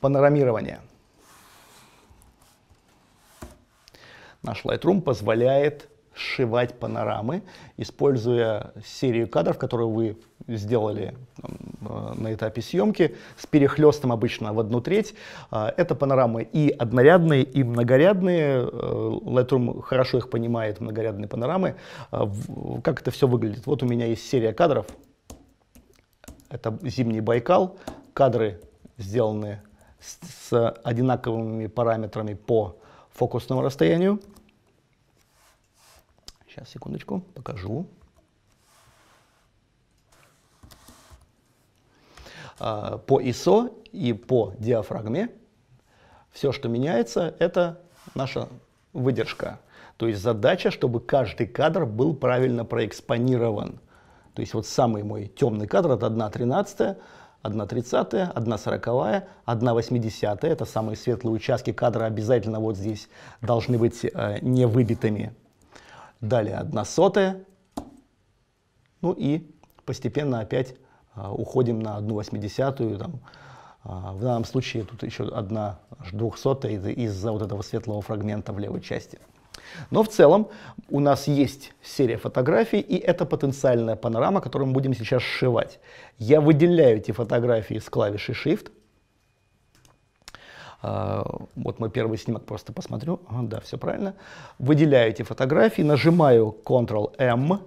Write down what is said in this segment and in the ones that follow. панорамирование. Наш Lightroom позволяет сшивать панорамы, используя серию кадров, которую вы сделали на этапе съемки, с перехлестом обычно в 1/3. Это панорамы и однорядные, и многорядные. Lightroom хорошо их понимает, многорядные панорамы. Как это все выглядит? Вот у меня есть серия кадров. Это зимний Байкал. Кадры сделаны с одинаковыми параметрами по фокусному расстоянию. Сейчас, секундочку, покажу. По ISO и по диафрагме все, что меняется, это наша выдержка. То есть задача, чтобы каждый кадр был правильно проэкспонирован. То есть вот самый мой темный кадр — это 1/13, 1/30, 1/40, 1/80. Это самые светлые участки кадра, обязательно вот здесь должны быть не выбитыми. Далее 1/100, ну и постепенно опять уходим на 1/80. В данном случае тут еще 1/200 из-за вот этого светлого фрагмента в левой части. Но в целом у нас есть серия фотографий, и это потенциальная панорама, которую мы будем сейчас сшивать. Я выделяю эти фотографии с клавиши Shift. Вот мой первый снимок, просто посмотрю. Да, все правильно. Выделяю эти фотографии, нажимаю Ctrl-M,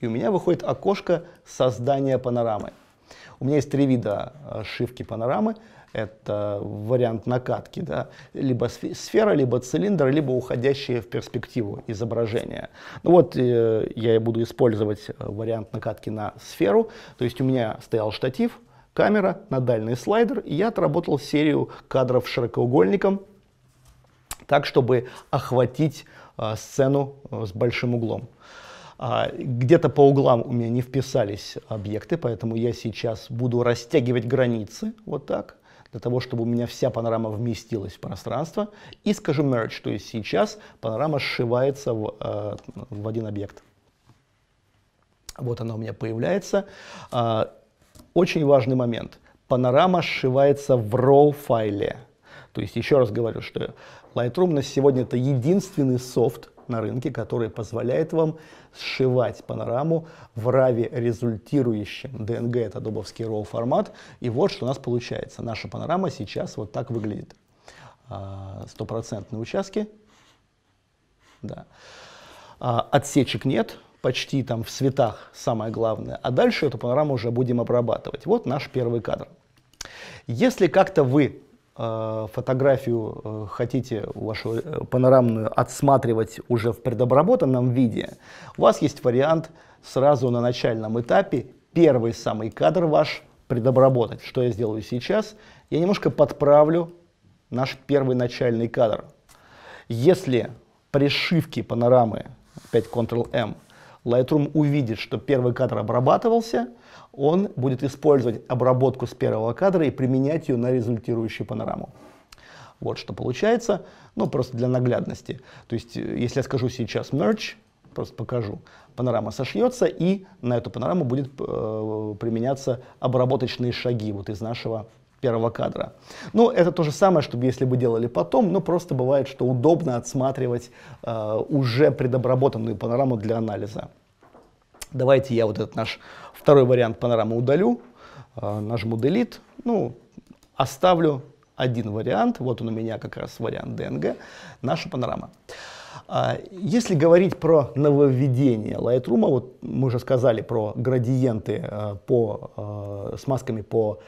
и у меня выходит окошко создания панорамы. У меня есть три вида сшивки панорамы. Это вариант накатки, да? Либо сфера, либо цилиндр, либо уходящие в перспективу изображения. Ну вот я и буду использовать вариант накатки на сферу. То есть у меня стоял штатив, камера, на дальний слайдер, и я отработал серию кадров широкоугольником, так, чтобы охватить сцену с большим углом. Где-то по углам у меня не вписались объекты, поэтому я сейчас буду растягивать границы, вот так, для того, чтобы у меня вся панорама вместилась в пространство, и скажу merge, то есть сейчас панорама сшивается в один объект. Вот она у меня появляется. Очень важный момент. Панорама сшивается в RAW файле. То есть еще раз говорю, что Lightroom на сегодня это единственный софт на рынке, который позволяет вам сшивать панораму в RAW результирующем. DNG — это адобовский RAW формат. И вот что у нас получается. Наша панорама сейчас вот так выглядит. 100% участки. Да. Отсечек нет. Почти там в цветах самое главное, а дальше эту панораму уже будем обрабатывать. Вот наш первый кадр. Если как-то вы фотографию хотите, вашу панорамную, отсматривать уже в предобработанном виде, у вас есть вариант сразу на начальном этапе первый самый кадр ваш предобработать. Что я сделаю сейчас? Я немножко подправлю наш первый начальный кадр. Если при сшивке панорамы, опять Ctrl-M, Lightroom увидит, что первый кадр обрабатывался, он будет использовать обработку с первого кадра и применять ее на результирующую панораму. Вот что получается, ну просто для наглядности. То есть, если я скажу сейчас merge, просто покажу, панорама сошьется, и на эту панораму будет применяться обработочные шаги вот из нашего первого кадра. Ну, это то же самое, что если бы делали потом, но просто бывает, что удобно отсматривать уже предобработанную панораму для анализа. Давайте я вот этот наш второй вариант панорамы удалю, нажму Delete, ну, оставлю один вариант, вот он у меня как раз вариант DNG, наша панорама. Если говорить про нововведение Lightroom, вот мы уже сказали про градиенты с масками по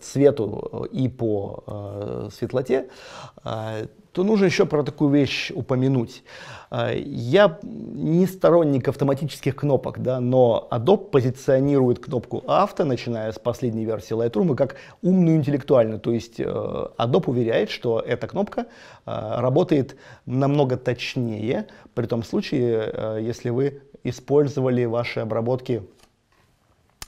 цвету и по светлоте, то нужно еще про такую вещь упомянуть. Я не сторонник автоматических кнопок, да, но Adobe позиционирует кнопку «Авто», начиная с последней версии Lightroom, как умную интеллектуальную. То есть Adobe уверяет, что эта кнопка работает намного точнее, при том случае, если вы использовали ваши обработки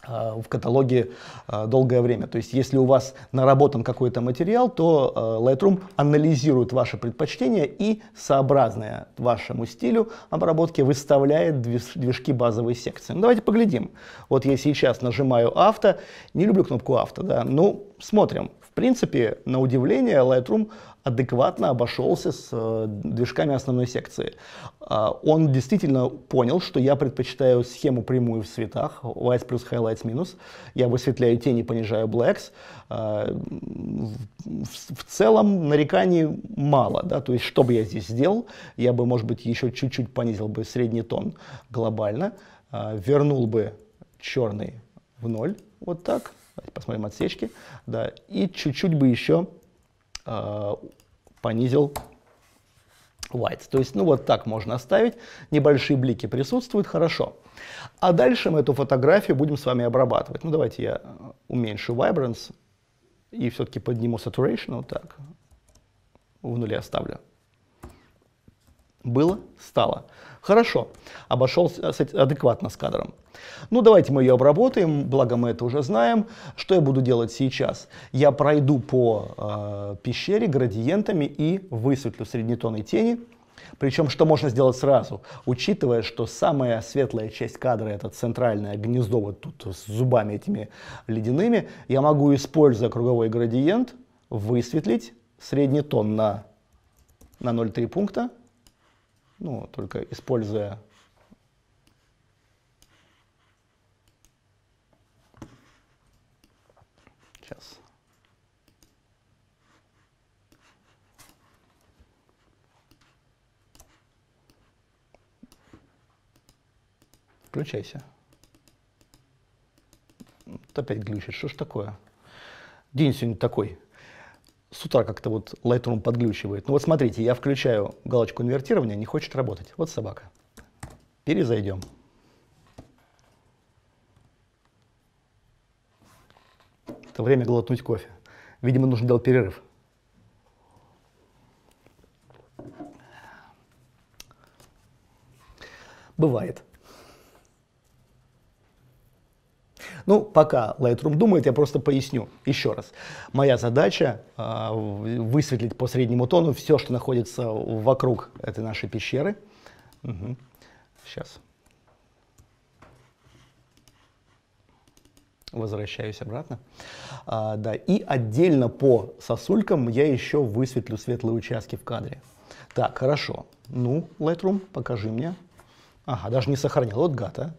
в каталоге долгое время. То есть, если у вас наработан какой-то материал, то Lightroom анализирует ваши предпочтения и, сообразное вашему стилю обработки, выставляет движки базовой секции. Ну, давайте поглядим. Вот я сейчас нажимаю «Авто». Не люблю кнопку «Авто», да? Ну, смотрим. В принципе, на удивление, Lightroom адекватно обошелся с движками основной секции. Он действительно понял, что я предпочитаю схему прямую в цветах, whites плюс highlights минус, я высветляю тени, понижаю blacks. В целом нареканий мало, да? То есть что бы я здесь сделал, я бы, может быть, еще чуть-чуть понизил бы средний тон глобально, вернул бы черный в ноль, вот так, посмотрим отсечки, да, и чуть-чуть бы еще понизил whites. То есть, ну, вот так можно оставить. Небольшие блики присутствуют, хорошо. А дальше мы эту фотографию будем с вами обрабатывать. Ну, давайте я уменьшу vibrance и все-таки подниму saturation, вот так. В нуле оставлю. Было, стало. Хорошо, обошелся адекватно с кадром. Ну, давайте мы ее обработаем, благо мы это уже знаем. Что я буду делать сейчас? Я пройду по пещере градиентами и высветлю средний тон и тени. Причем, что можно сделать сразу, учитывая, что самая светлая часть кадра — это центральное гнездо, вот тут с зубами этими ледяными, я могу, используя круговой градиент, высветлить средний тон на 0,3 пункта, ну, только используя... Сейчас. Включайся. Вот опять глючит. Что ж такое? День сегодня такой. С утра как-то вот Lightroom подглючивает. Ну вот смотрите, я включаю галочку инвертирования, не хочет работать. Вот собака. Перезайдем. Это время глотнуть кофе. Видимо, нужно делать перерыв. Бывает. Ну, пока Lightroom думает, я просто поясню еще раз. Моя задача высветлить по среднему тону все, что находится вокруг этой нашей пещеры. Угу. Сейчас. Возвращаюсь обратно. Да, и отдельно по сосулькам я еще высветлю светлые участки в кадре. Так, хорошо. Ну, Lightroom, покажи мне. Ага, даже не сохранил. Вот гад, а.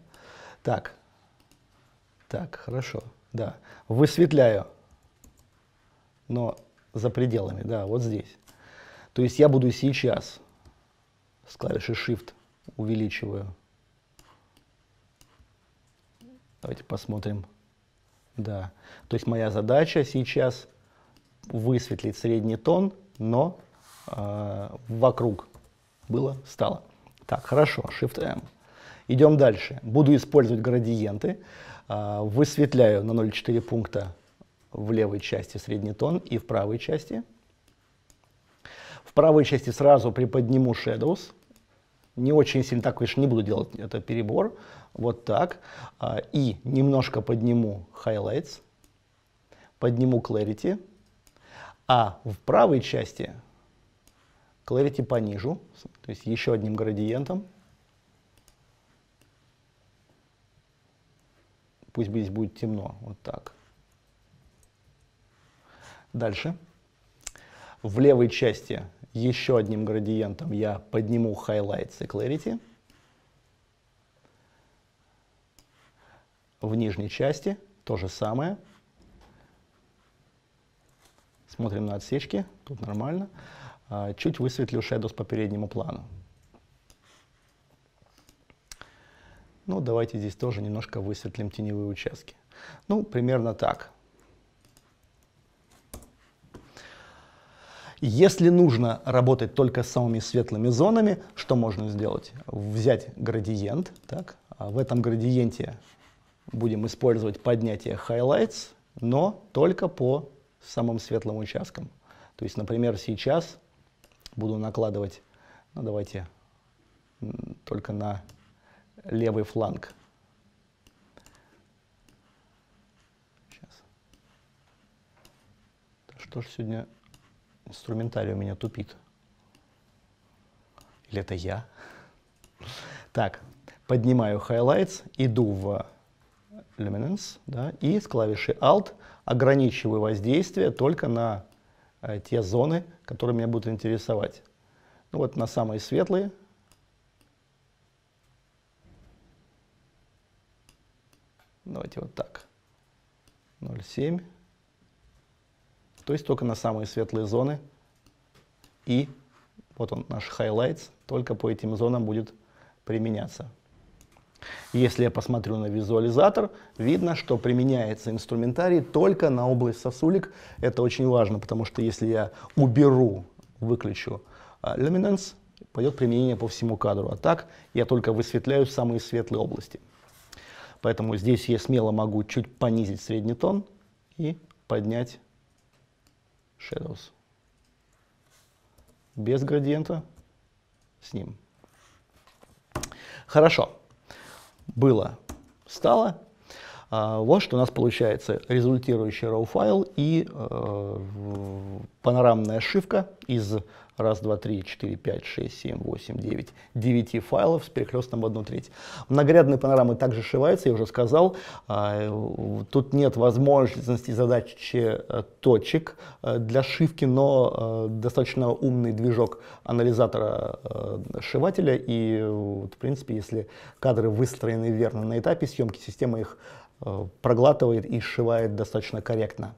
Так. Так, хорошо. Да. Высветляю. Но за пределами, да, вот здесь. То есть я буду сейчас с клавиши Shift увеличиваю. Давайте посмотрим. Да, то есть моя задача сейчас высветлить средний тон, но вокруг было, стало. Так, хорошо, Shift-M. Идем дальше. Буду использовать градиенты. Высветляю на 0,4 пункта в левой части средний тон и в правой части. В правой части сразу приподниму Shadows. Не очень сильно, так, конечно, не буду делать, это перебор. Вот так. И немножко подниму Highlights, подниму Clarity, а в правой части Clarity понижу, то есть еще одним градиентом. Пусть здесь будет темно, вот так. Дальше. В левой части еще одним градиентом я подниму Highlights и Clarity. В нижней части то же самое. Смотрим на отсечки, тут нормально. Чуть высветлю Shadows по переднему плану. Ну, давайте здесь тоже немножко высветлим теневые участки. Ну, примерно так. Если нужно работать только с самыми светлыми зонами, что можно сделать? Взять градиент. Так, в этом градиенте будем использовать поднятие Highlights, но только по самым светлым участкам. То есть, например, сейчас буду накладывать, ну, давайте только на левый фланг. Что ж сегодня инструментарий у меня тупит? Или это я? Так, поднимаю Highlights, иду в Luminance, да, и с клавиши Alt ограничиваю воздействие только на те зоны, которые меня будут интересовать. Ну вот на самые светлые. Давайте вот так. 0,7. То есть только на самые светлые зоны. И вот он, наш Highlights, только по этим зонам будет применяться. Если я посмотрю на визуализатор, видно, что применяется инструментарий только на область сосулек. Это очень важно, потому что если я уберу, выключу Luminance, пойдет применение по всему кадру. А так я только высветляю самые светлые области. Поэтому здесь я смело могу чуть понизить средний тон и поднять Shadows. Без градиента, с ним. Хорошо. Было, стало. Вот что у нас получается. Результирующий RAW файл и панорамная шивка из 1, 2, 3, 4, 5, 6, 7, 8, 9, 9 файлов с перекрестом в 1/3. Многорядные панорамы также шиваются, я уже сказал. Тут нет возможности задачи точек для шивки, но достаточно умный движок анализатора шивателя. И, в принципе, если кадры выстроены верно на этапе съемки, система их проглатывает и сшивает достаточно корректно.